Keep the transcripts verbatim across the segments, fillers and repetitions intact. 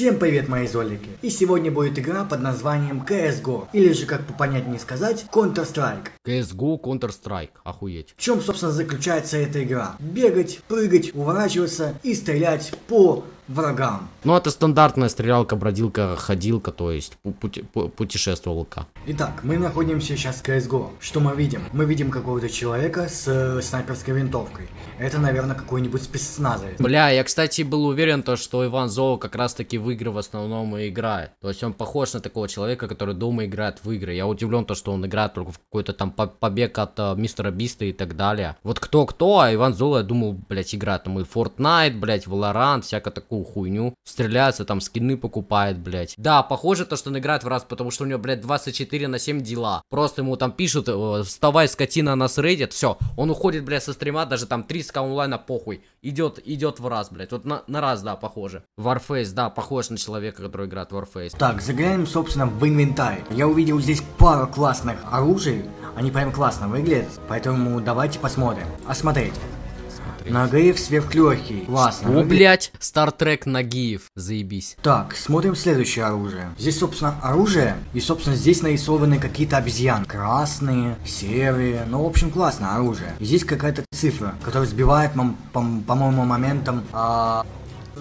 Всем привет, мои золики! И сегодня будет игра под названием си эс го, или же, как попонятнее сказать, Counter-Strike. си эс го, Counter-Strike, охуеть. В чем, собственно, заключается эта игра? Бегать, прыгать, уворачиваться и стрелять по врагам. Ну, это стандартная стрелялка, бродилка, ходилка, то есть пути путешествовалка. Итак, мы находимся сейчас в си эс го. Что мы видим? Мы видим какого-то человека с э, снайперской винтовкой. Это, наверное, какой-нибудь спецназовец. Бля, я, кстати, был уверен, то, что Иван Золо как раз-таки в игры в основном и играет. То есть он похож на такого человека, который дома играет в игры. Я удивлен, то, что он играет только в какой-то там побег от э, мистера Биста и так далее. Вот кто-кто, а Иван Золо, я думал, блядь, играет там и Fortnite, блядь, Valorant, всякое такое хуйню, стреляется, там скины покупает, блять. Да, похоже то, что он играет в раз, потому что у него, блядь, двадцать четыре на семь дела. Просто ему там пишут: вставай, скотина, нас рейдит. Все, он уходит, блядь, со стрима, даже там три эс ка онлайна, похуй. Идет, идет в раз, блядь. Вот на, на раз, да, похоже. Варфейс, да, похож на человека, который играет в Варфейс. Так, заглянем, собственно, в инвентарь. Я увидел здесь пару классных оружий. Они прям классно выглядят. Поэтому давайте посмотрим. Осмотреть. Нагиев сверхлегкий. Классно. О, блять, стартрек Нагиев. Заебись. Так, смотрим следующее оружие. Здесь, собственно, оружие. И, собственно, здесь нарисованы какие-то обезьяны. Красные, серые. Ну, в общем, классное оружие. И здесь какая-то цифра, которая сбивает, по-моему, моментом... А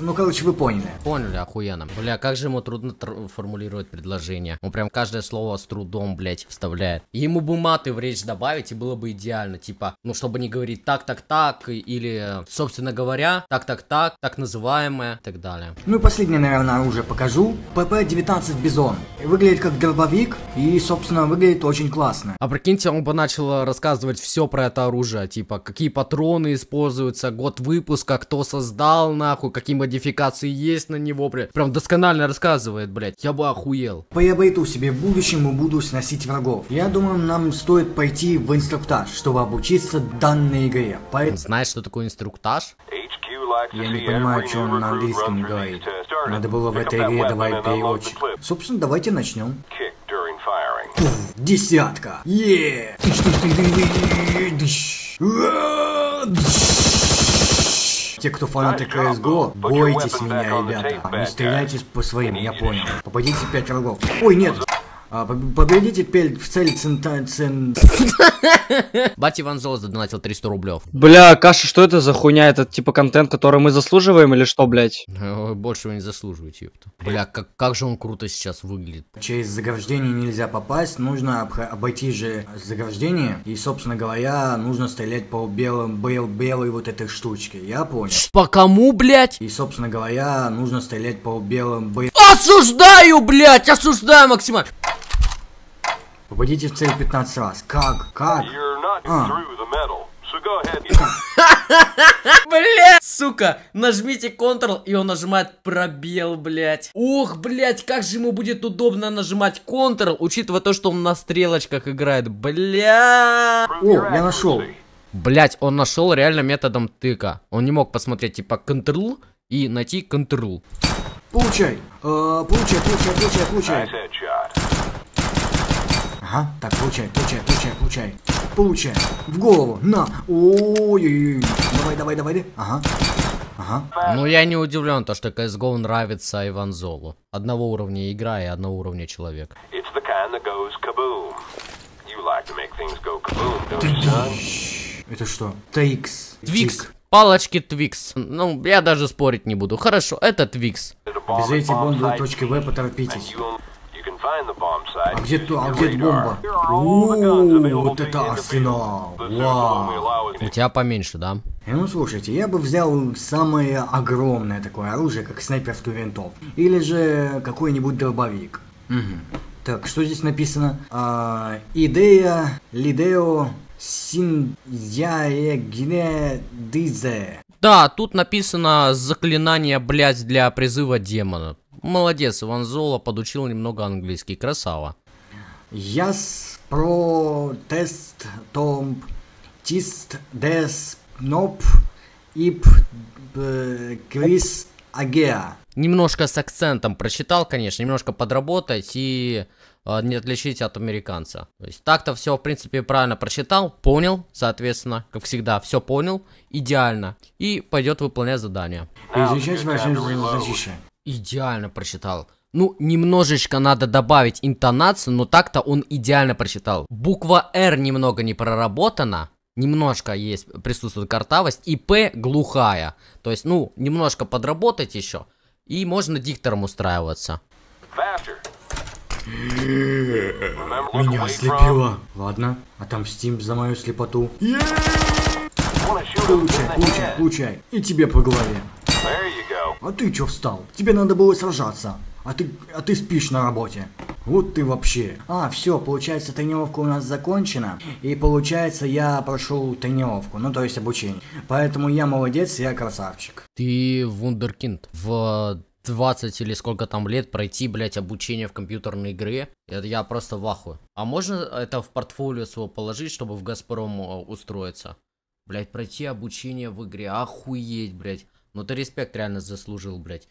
Ну, короче, вы поняли. Поняли, охуенно. Бля, как же ему трудно тр формулировать предложение. Он прям каждое слово с трудом, блядь, вставляет. Ему бы маты в речь добавить, и было бы идеально. Типа, ну, чтобы не говорить так-так-так, или, собственно говоря, так-так-так, так называемое, и так далее. Ну и последнее, наверное, оружие покажу. пэ пэ девятнадцать Бизон. Выглядит как дробовик, и, собственно, выглядит очень классно. А прикиньте, он бы начал рассказывать все про это оружие. Типа, какие патроны используются, год выпуска, кто создал, нахуй, какие модификации. Модификации есть на него, блядь. Прям досконально рассказывает, блядь. Я бы охуел. Приобрету себе в будущем и буду сносить врагов. Я думаю, нам стоит пойти в инструктаж, чтобы обучиться данной игре. Поэтому... Знаешь, что такое инструктаж? Я не понимаю, что он на английском говорит. Надо было в этой игре давать переводчик. Собственно, давайте начнем. Пфф, десятка. Еее. Те, кто фанаты си эс го, бойтесь меня, ребята. Не стреляйтесь по своим, я понял. Попадите пять врагов. Ой, нет. А, победите пель в цели центра... Цен... Бать, Иван Золо задонатил триста рублев. Бля, Каша, что это за хуйня? Это типа контент, который мы заслуживаем или что, блядь? Больше вы не заслуживаете, ёпта. Бля, как, как же он круто сейчас выглядит. Через заграждение нельзя попасть, нужно об, обойти же заграждение. И, собственно говоря, нужно стрелять по белым, бел, белой вот этой штучке, я понял. По кому, блядь? И, собственно говоря, нужно стрелять по белым, бел... Осуждаю, блядь, осуждаю максимально. Попадите в цель пятнадцать раз. Как? Как? А. Блядь, сука, нажмите Ctrl, и он нажимает пробел, блядь. Ох, блядь, как же ему будет удобно нажимать Ctrl, учитывая то, что он на стрелочках играет. Блядь. О, я нашел. Блядь, он нашел реально методом тыка. Он не мог посмотреть типа Ctrl и найти Ctrl. Получай. Э, получай, получай, получай, получай. Ага, так, получай, получай, получай, получай, получай, в голову, на, ой-ой-ой, давай, давай, давай, ага, ага. Ну я не удивлен, то что си эс го нравится Иван Золу, одного уровня игра и одного уровня человек. Это что? Твикс. Твикс. Палочки Твикс. Ну, я даже спорить не буду. Хорошо, это Твикс. Без этих бомб точки В поторопитесь. А где, а где бомба? О, вот это арсенал. Вау. У тебя поменьше, да? Ну слушайте, я бы взял самое огромное такое оружие, как снайперскую винтовку. Или же какой-нибудь дробовик. Угу. Так, что здесь написано? А, идея, лидео, синдзяе, гине, дизе. Да, тут написано заклинание, блядь, для призыва демона. Молодец, Иван Золо подучил немного английский, красава. Яс про тест том тист дес ноп ип крис агеа. Немножко с акцентом прочитал, конечно, немножко подработать и э, не отличить от американца. То есть так-то все, в принципе, правильно прочитал, понял, соответственно, как всегда, все понял, идеально. И пойдет выполнять задание. Изучать ваши задачи. Идеально прочитал. Ну, немножечко надо добавить интонацию, но так-то он идеально прочитал. Буква R немного не проработана. Немножко есть, присутствует картавость. И П глухая. То есть, ну, немножко подработать еще. И можно диктором устраиваться. Меня ослепило. Ладно, отомстим за мою слепоту. Получай, получай, получай. И тебе по голове. А ты чё встал? Тебе надо было сражаться. А ты, а ты спишь на работе. Вот ты вообще. А, все, получается, тренировка у нас закончена. И получается, я прошел тренировку, ну то есть обучение. Поэтому я молодец, я красавчик. Ты вундеркинд. В двадцать или сколько там лет пройти, блять, обучение в компьютерной игре. Это я просто в ахуе. А можно это в портфолио своего положить, чтобы в Газпром устроиться? Блять, пройти обучение в игре. Охуеть, блять. Ну ты респект реально заслужил, блядь.